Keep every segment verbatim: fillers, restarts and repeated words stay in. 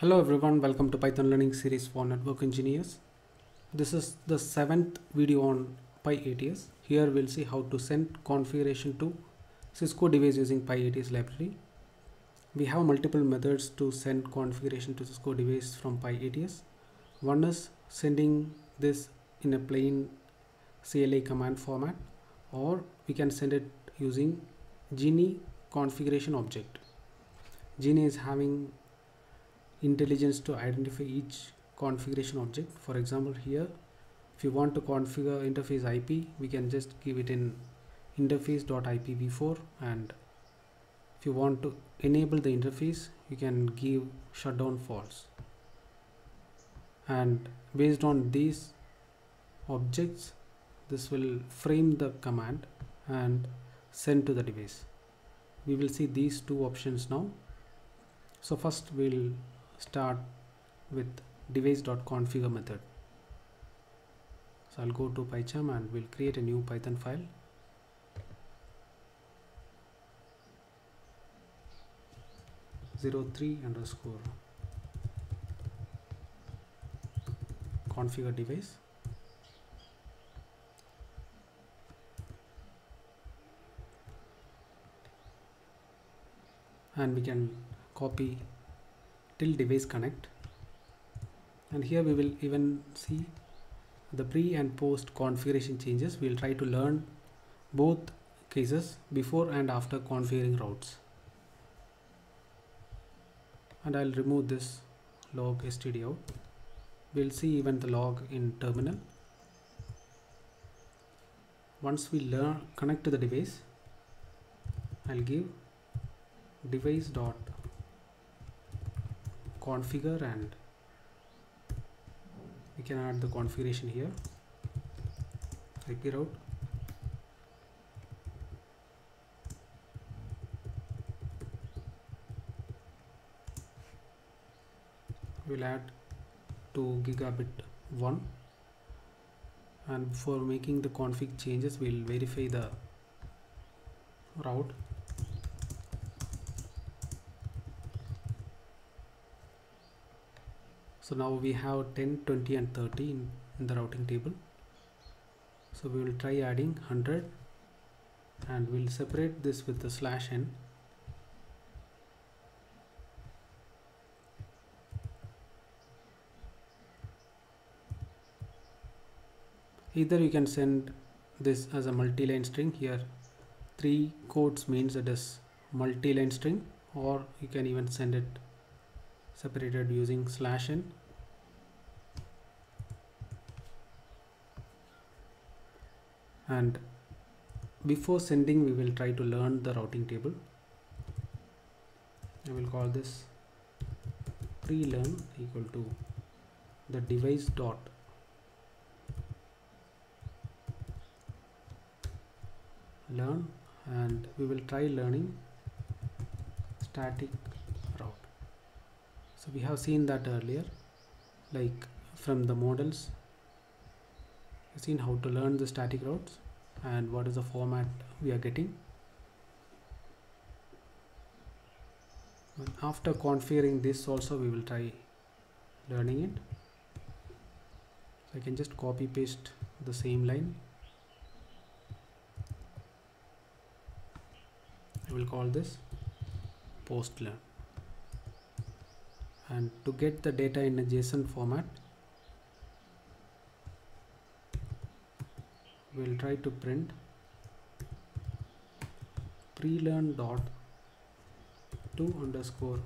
Hello everyone, welcome to Python Learning Series for Network Engineers. This is the seventh video on PyATS. Here we'll see how to send configuration to Cisco device using PyATS library. We have multiple methods to send configuration to Cisco device from PyATS. One is sending this in a plain C L I command format, or we can send it using Genie configuration object. Genie is having intelligence to identify each configuration object. For example, here if you want to configure interface I P, we can just give it in interface dot I P v four, and if you want to enable the interface, you can give shutdown false. And based on these objects, this will frame the command and send to the device. We will see these two options now. So first we'll start with device dot configure method. So I'll go to PyCharm and we'll create a new Python file. zero three underscore configure device. And we can copy till device connect, and here we will even see the pre and post configuration changes. We will try to learn both cases, before and after configuring routes. And I'll remove this log std out. We'll see even the log in terminal. Once we learn connect to the device, I'll give device dot configure, and we can add the configuration here, I P route, we'll add two gigabit one, and before making the config changes, we'll verify the route. So now we have ten, twenty and thirty in, in the routing table. So we will try adding one hundred, and we'll separate this with the slash n. Either you can send this as a multi-line string. Here three quotes means it is multi-line string, or you can even send it separated using slash n. And before sending, we will try to learn the routing table. I will call this pre-learn equal to the device dot learn, and we will try learning static. So we have seen that earlier, like from the models, we've seen how to learn the static routes and what is the format we are getting. And after configuring this also, we will try learning it. So I can just copy paste the same line. I will call this post learn. And to get the data in a JSON format, we will try to print pre-learn dot to underscore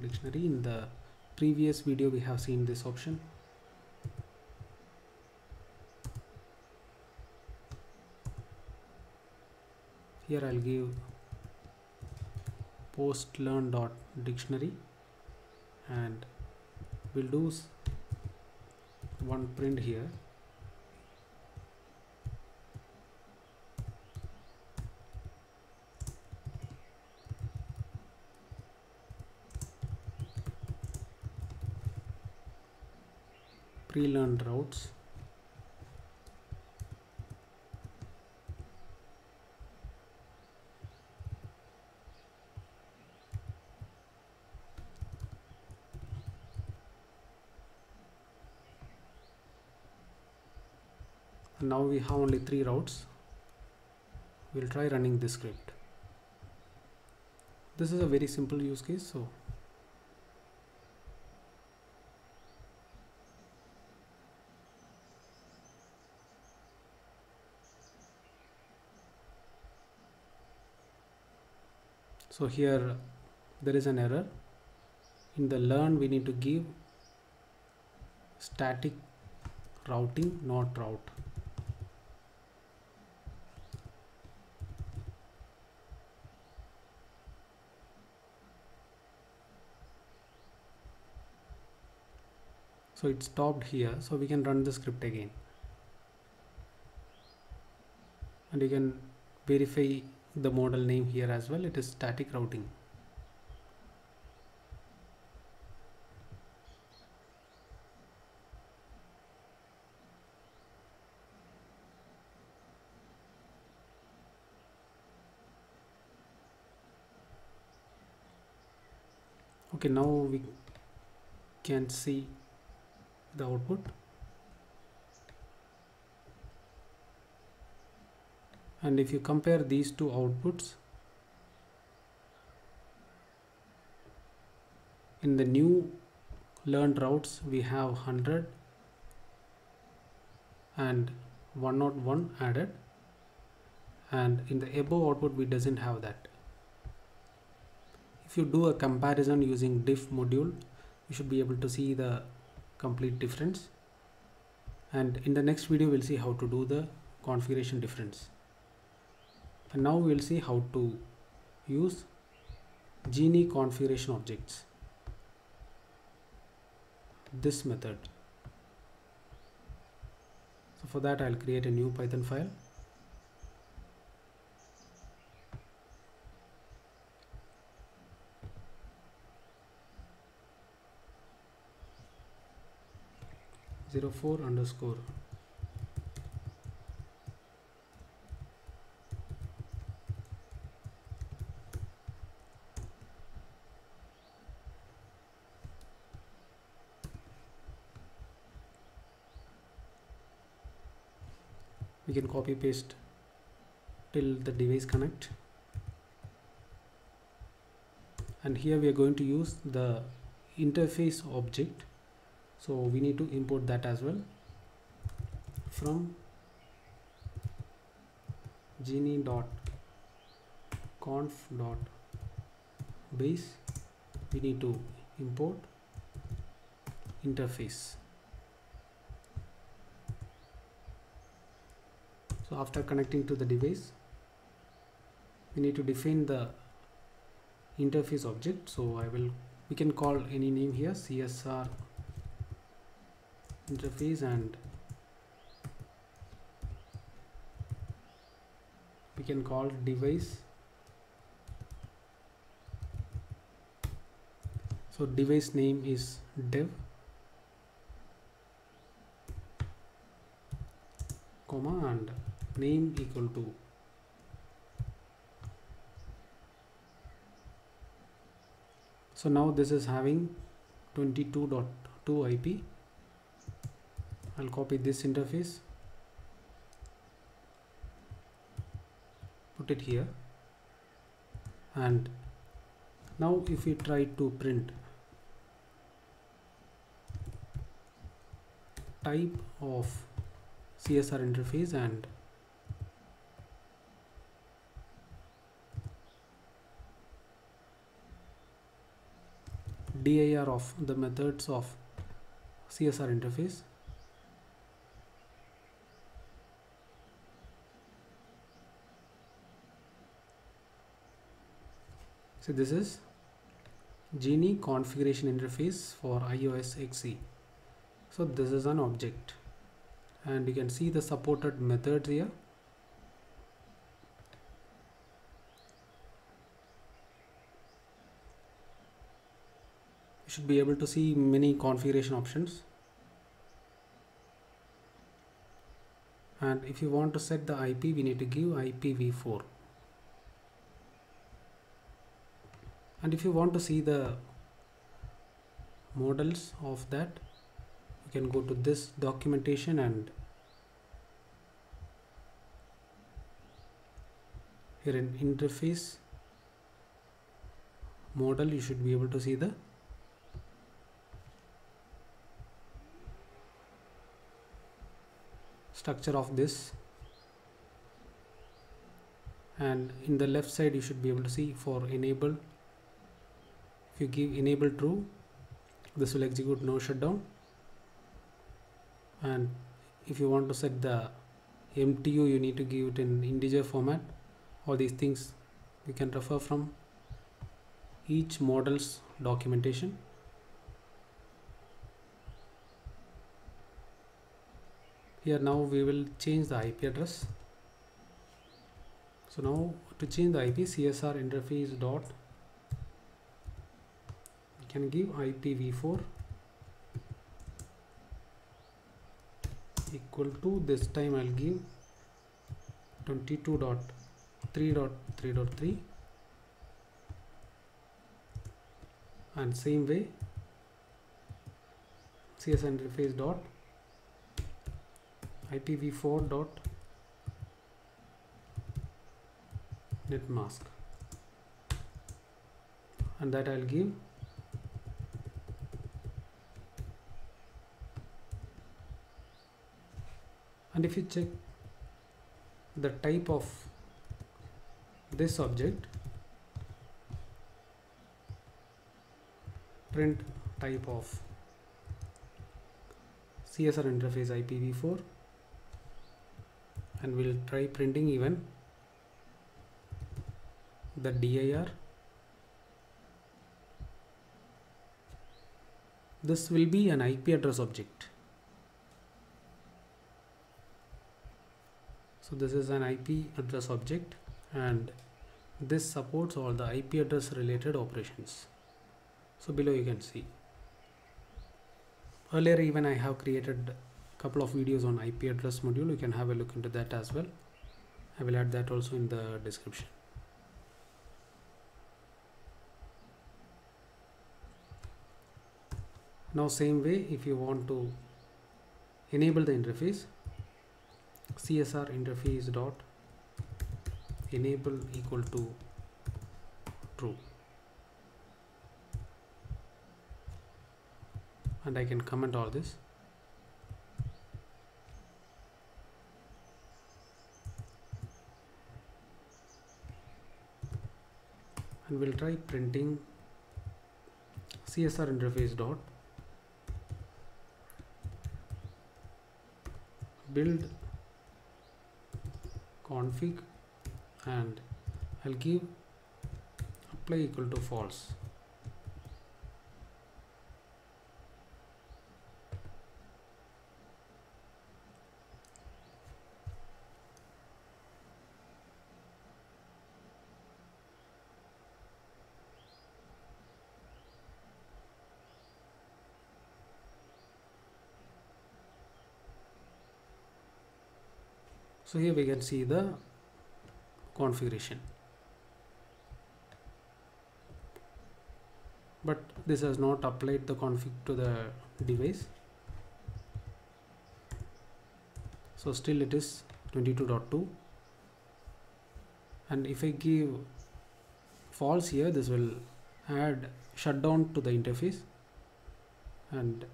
dictionary. In the previous video, we have seen this option. Here I'll give post learn dot dictionary. And we'll do one print here. Pre-learned routes. now we have only three routes. We'll try running this script. This is a very simple use case, so so here there is an error. In the learn we need to give static routing, not route. So it stopped here, so we can run the script again, and you can verify the model name here as well. It is static routing. Okay, now we can see the output, and if you compare these two outputs in the new learned routes, we have one hundred and one oh one added, and in the above output we doesn't have that. If you do a comparison using diff module, you should be able to see the complete difference, and in the next video we'll see how to do the configuration difference. And now we'll see how to use Genie configuration objects, this method. So for that I'll create a new Python file. zero four underscore we can copy paste till the device connect, and here we are going to use the interface object. So we need to import that as well from genie.conf.base. We need to import interface. So after connecting to the device, we need to define the interface object. So I will we can call any name here, C S R interface, and we can call device. So device name is dev, comma, and name equal to so now this is having twenty-two dot two I P. I'll copy this interface, put it here, and now if we try to print type of C S R interface and dir of the methods of C S R interface, so this is Genie configuration interface for i O S X E. So this is an object, and you can see the supported methods here. You should be able to see many configuration options, and if you want to set the I P, we need to give I P v four. And if you want to see the models of that, you can go to this documentation and here in interface model, you should be able to see the structure of this, and in the left side you should be able to see for enable. If you give enable true, this will execute no shutdown, and if you want to set the M T U, you need to give it in integer format. All these things you can refer from each model's documentation. Here now we will change the I P address. So now to change the I P, C S R interface dot, you can give I P v four equal to, this time I'll give twenty-two dot three dot three dot three, and same way C S R interface dot I P v four dot net mask, and that I'll give . And if you check the type of this object, print type of C S R interface I P v four, and we'll try printing even the D I R. This will be an I P address object. So this is an I P address object, and this supports all the I P address related operations. So below you can see, earlier even I have created a couple of videos on I P address module. You can have a look into that as well. I will add that also in the description. Now same way, if you want to enable the interface, C S R interface dot enable equal to true, and I can comment all this. And we'll try printing C S R interface dot build config, and I'll give apply equal to false. So here we can see the configuration, but this has not applied the config to the device. So still it is twenty-two dot two, and if I give false here, this will add shutdown to the interface, and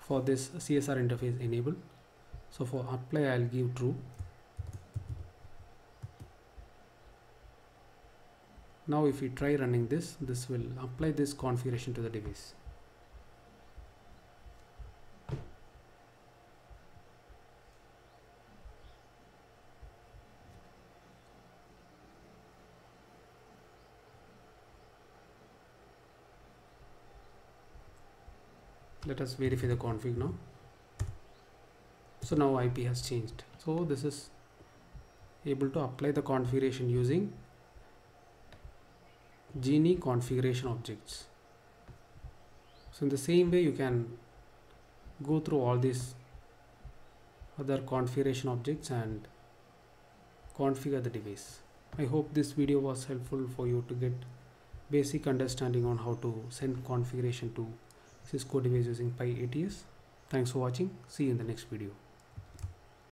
for this C S R interface enable. So for apply, I'll give true. Now if we try running this, this will apply this configuration to the device. Let us verify the config now. So now I P has changed. So this is able to apply the configuration using Genie configuration objects. So in the same way, you can go through all these other configuration objects and configure the device. I hope this video was helpful for you to get basic understanding on how to send configuration to Cisco device using PyATS. Thanks for watching. See you in the next video.